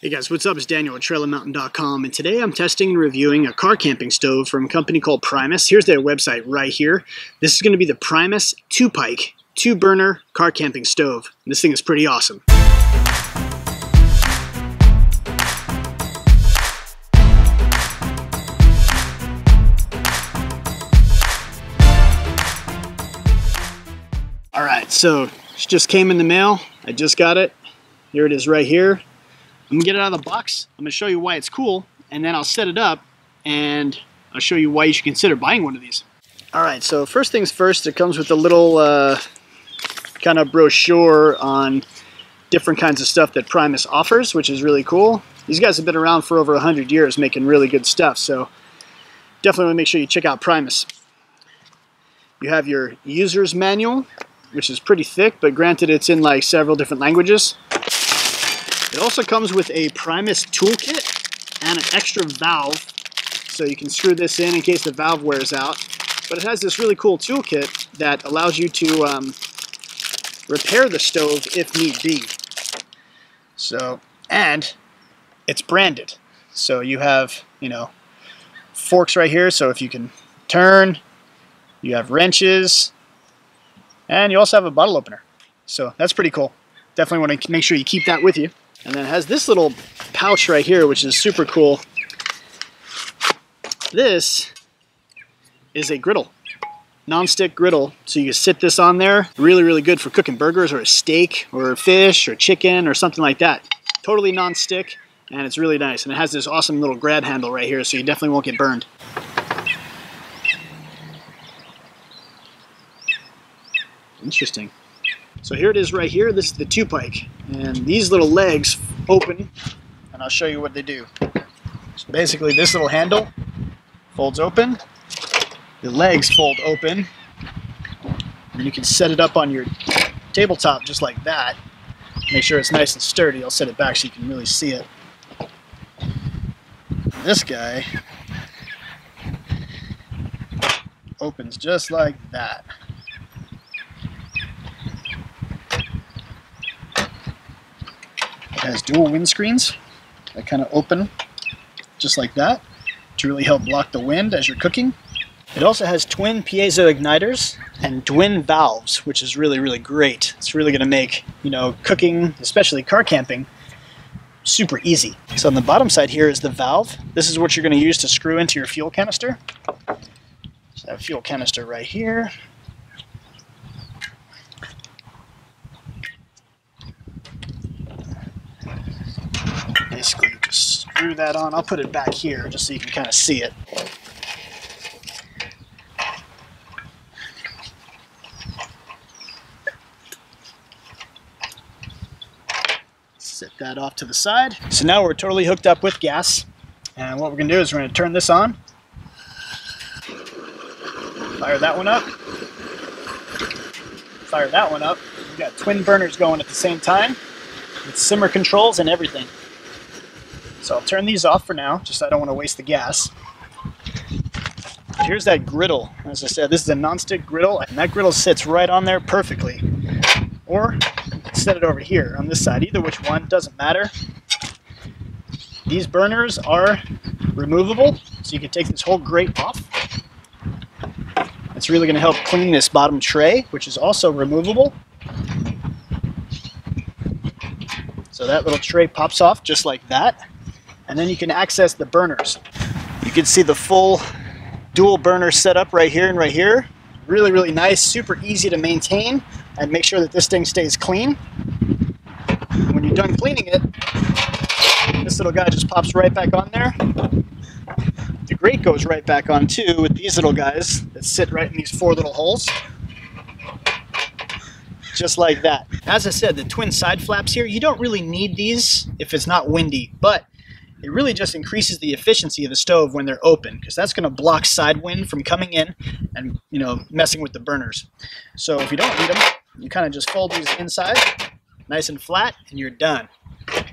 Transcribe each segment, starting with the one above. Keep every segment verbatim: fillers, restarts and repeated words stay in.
Hey guys, what's up? It's Daniel at trail and mountain dot com, and today I'm testing and reviewing a car camping stove from a company called Primus. Here's their website right here. This is going to be the Primus Tupike two burner car camping stove. This thing is pretty awesome. Alright, so it just came in the mail. I just got it. Here it is right here. I'm gonna get it out of the box, I'm gonna show you why it's cool, and then I'll set it up and I'll show you why you should consider buying one of these. Alright, so first things first, it comes with a little uh, kind of brochure on different kinds of stuff that Primus offers, which is really cool. These guys have been around for over one hundred years making really good stuff, so definitely want to make sure you check out Primus. You have your user's manual, which is pretty thick, but granted it's in like several different languages. It also comes with a Primus toolkit and an extra valve, so you can screw this in in case the valve wears out. But it has this really cool toolkit that allows you to um, repair the stove if need be. So, and it's branded. So you have, you know, forks right here, so if you can turn, you have wrenches, and you also have a bottle opener. So that's pretty cool. Definitely want to make sure you keep that with you. And then it has this little pouch right here, which is super cool. This is a griddle, non-stick griddle. So you can sit this on there. Really, really good for cooking burgers or a steak or fish or chicken or something like that. Totally non-stick, and it's really nice. And it has this awesome little grab handle right here, so you definitely won't get burned. Interesting. So here it is right here. This is the Tupike, and these little legs open, and I'll show you what they do. So basically this little handle folds open, the legs fold open, and you can set it up on your tabletop just like that. Make sure it's nice and sturdy. I'll set it back so you can really see it. And this guy opens just like that. Has dual windscreens that kind of open just like that to really help block the wind as you're cooking. It also has twin piezo igniters and twin valves, which is really, really great. It's really going to make, you know, cooking, especially car camping, super easy. So on the bottom side here is the valve. This is what you're going to use to screw into your fuel canister. So that fuel canister right here. Basically, just screw that on. I'll put it back here just so you can kind of see it. Set that off to the side. So now we're totally hooked up with gas. And what we're going to do is we're going to turn this on. Fire that one up. Fire that one up. We've got twin burners going at the same time with simmer controls and everything. So I'll turn these off for now, just I don't want to waste the gas. Here's that griddle. As I said, this is a non-stick griddle, and that griddle sits right on there perfectly. Or set it over here on this side, either which one, doesn't matter. These burners are removable, so you can take this whole grate off. It's really going to help clean this bottom tray, which is also removable. So that little tray pops off just like that. And then you can access the burners. You can see the full dual burner setup right here and right here. Really, really nice, super easy to maintain, and make sure that this thing stays clean. And when you're done cleaning it, this little guy just pops right back on there. The grate goes right back on too with these little guys that sit right in these four little holes. Just like that. As I said, the twin side flaps here, you don't really need these if it's not windy, but it really just increases the efficiency of the stove when they're open, because that's going to block side wind from coming in and, you know, messing with the burners. So if you don't need them, you kind of just fold these inside, nice and flat, and you're done.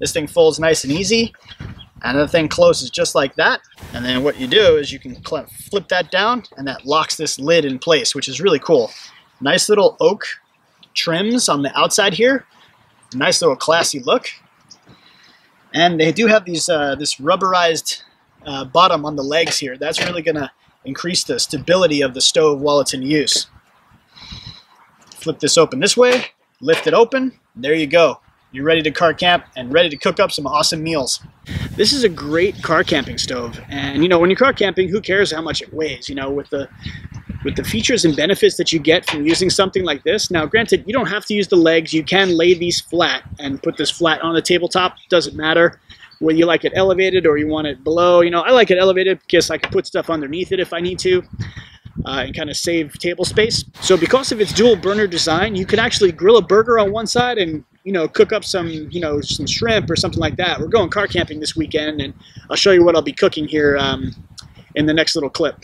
This thing folds nice and easy, and the thing closes just like that. And then what you do is you can flip that down, and that locks this lid in place, which is really cool. Nice little oak trims on the outside here. Nice little classy look. And they do have these uh, this rubberized uh, bottom on the legs here. That's really going to increase the stability of the stove while it's in use. Flip this open this way, lift it open, there you go. You're ready to car camp and ready to cook up some awesome meals. This is a great car camping stove. And you know, when you're car camping, who cares how much it weighs? You know, with the with the features and benefits that you get from using something like this. Now, granted, you don't have to use the legs. You can lay these flat and put this flat on the tabletop. Doesn't matter whether you like it elevated or you want it below. You know, I like it elevated because I can put stuff underneath it if I need to uh, and kind of save table space. So because of its dual burner design, you can actually grill a burger on one side and, you know, cook up some, you know, some shrimp or something like that. We're going car camping this weekend, and I'll show you what I'll be cooking here um, in the next little clip.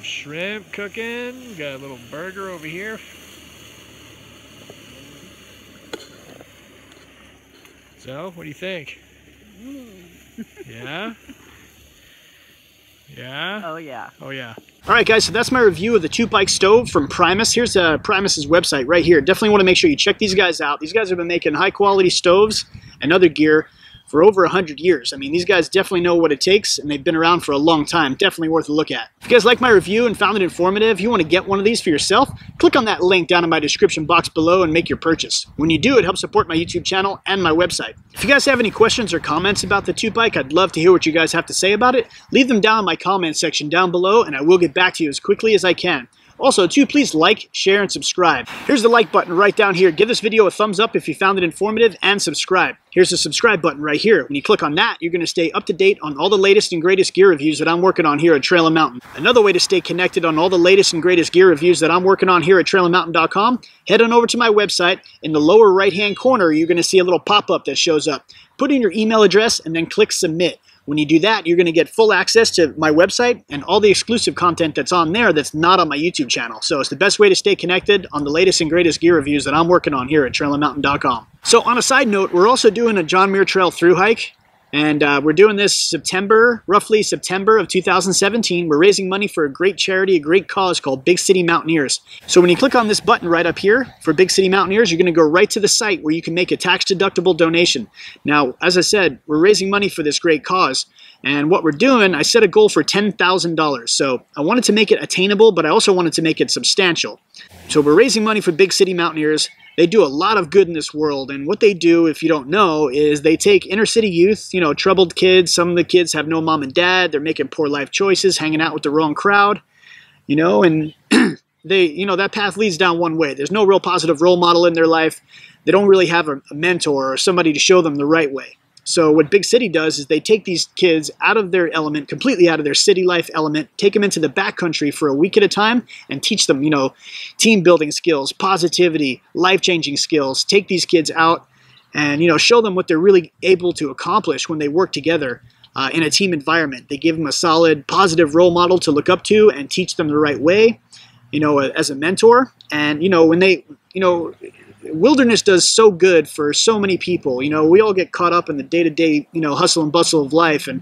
Shrimp cooking, got a little burger over here. So, what do you think? Yeah? Yeah? Oh yeah. Oh yeah. Alright guys, so that's my review of the Tupike stove from Primus. Here's uh, Primus's website right here. Definitely want to make sure you check these guys out. These guys have been making high quality stoves and other gear for over a hundred years. I mean, these guys definitely know what it takes, and they've been around for a long time. Definitely worth a look at. If you guys like my review and found it informative, you want to get one of these for yourself, click on that link down in my description box below and make your purchase. When you do, it helps support my YouTube channel and my website. If you guys have any questions or comments about the Tupike, I'd love to hear what you guys have to say about it. Leave them down in my comment section down below, and I will get back to you as quickly as I can. Also, too, please like, share, and subscribe. Here's the like button right down here. Give this video a thumbs up if you found it informative, and subscribe. Here's the subscribe button right here. When you click on that, you're going to stay up to date on all the latest and greatest gear reviews that I'm working on here at Trail and Mountain. Another way to stay connected on all the latest and greatest gear reviews that I'm working on here at trail and mountain dot com, head on over to my website. In the lower right-hand corner, you're going to see a little pop-up that shows up. Put in your email address and then click Submit. When you do that, you're going to get full access to my website and all the exclusive content that's on there that's not on my YouTube channel. So it's the best way to stay connected on the latest and greatest gear reviews that I'm working on here at trail and mountain dot com. So on a side note, we're also doing a John Muir Trail through hike. And uh, we're doing this September, roughly September of two thousand seventeen. We're raising money for a great charity, a great cause called Big City Mountaineers. So when you click on this button right up here for Big City Mountaineers, you're going to go right to the site where you can make a tax-deductible donation. Now, as I said, we're raising money for this great cause. And what we're doing, I set a goal for ten thousand dollars. So I wanted to make it attainable, but I also wanted to make it substantial. So we're raising money for Big City Mountaineers. They do a lot of good in this world, and what they do, if you don't know, is they take inner-city youth, you know, troubled kids. Some of the kids have no mom and dad. They're making poor life choices, hanging out with the wrong crowd, you know, and they, you know, that path leads down one way. There's no real positive role model in their life. They don't really have a, a mentor or somebody to show them the right way. So what Big City does is they take these kids out of their element, completely out of their city life element, take them into the backcountry for a week at a time and teach them, you know, team building skills, positivity, life-changing skills. Take these kids out and, you know, show them what they're really able to accomplish when they work together uh, in a team environment. They give them a solid, positive role model to look up to and teach them the right way, you know, as a mentor. And, you know, when they, you know... wilderness does so good for so many people. You know, we all get caught up in the day-to-day, you know, hustle and bustle of life. And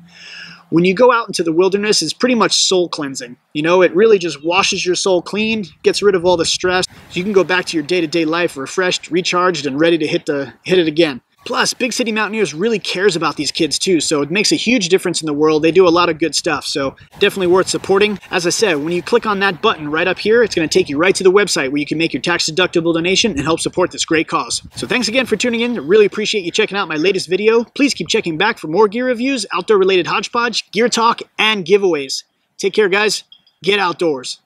when you go out into the wilderness, it's pretty much soul cleansing. You know, it really just washes your soul clean, gets rid of all the stress. So you can go back to your day-to-day life refreshed, recharged, and ready to hit the hit it again. Plus, Big City Mountaineers really cares about these kids too, so it makes a huge difference in the world. They do a lot of good stuff, so definitely worth supporting. As I said, when you click on that button right up here, it's going to take you right to the website where you can make your tax-deductible donation and help support this great cause. So thanks again for tuning in. Really appreciate you checking out my latest video. Please keep checking back for more gear reviews, outdoor-related hodgepodge, gear talk, and giveaways. Take care, guys. Get outdoors.